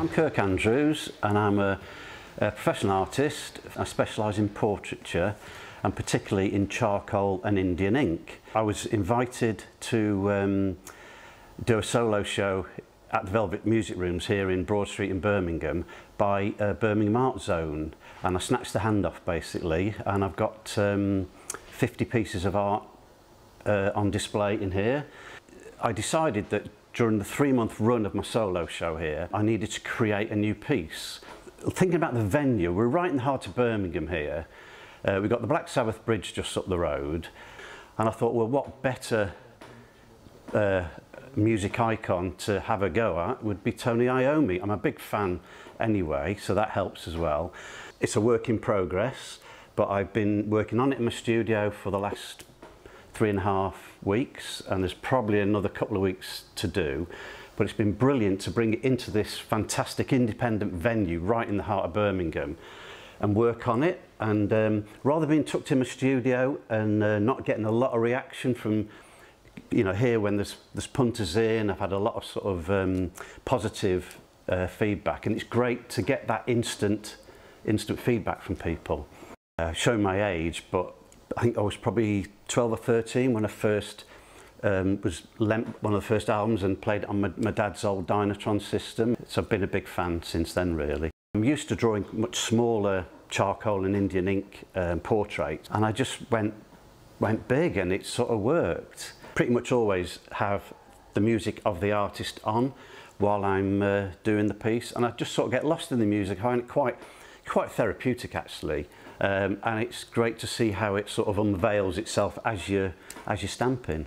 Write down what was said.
I'm Kirk Andrews and I'm a professional artist. I specialise in portraiture and particularly in charcoal and Indian ink. I was invited to do a solo show at the Velvet Music Rooms here in Broad Street in Birmingham by Birmingham Art Zone, and I snatched the hand off basically, and I've got 50 pieces of art on display in here. I decided that during the 3-month run of my solo show here I needed to create a new piece. Thinking about the venue, we're right in the heart of Birmingham here. We've got the Black Sabbath Bridge just up the road, and I thought, well, what better music icon to have a go at would be Tony Iommi. I'm a big fan anyway, so that helps as well. It's a work in progress, but I've been working on it in my studio for the last 3.5 weeks, and there's probably another couple of weeks to do, but it's been brilliant to bring it into this fantastic independent venue right in the heart of Birmingham and work on it. And rather than being tucked in my studio and not getting a lot of reaction from, you know, here when there's punters in, I've had a lot of sort of positive feedback, and it's great to get that instant feedback from people. Showing my age, but I think I was probably 12 or 13 when I first was lent one of the first albums and played it on my dad's old Dynatron system. So I've been a big fan since then, really. I'm used to drawing much smaller charcoal and Indian ink portraits, and I just went big, and it sort of worked. Pretty much always have the music of the artist on while I'm doing the piece, and I just sort of get lost in the music. I find it quite therapeutic actually, and it's great to see how it sort of unveils itself as you're stamping.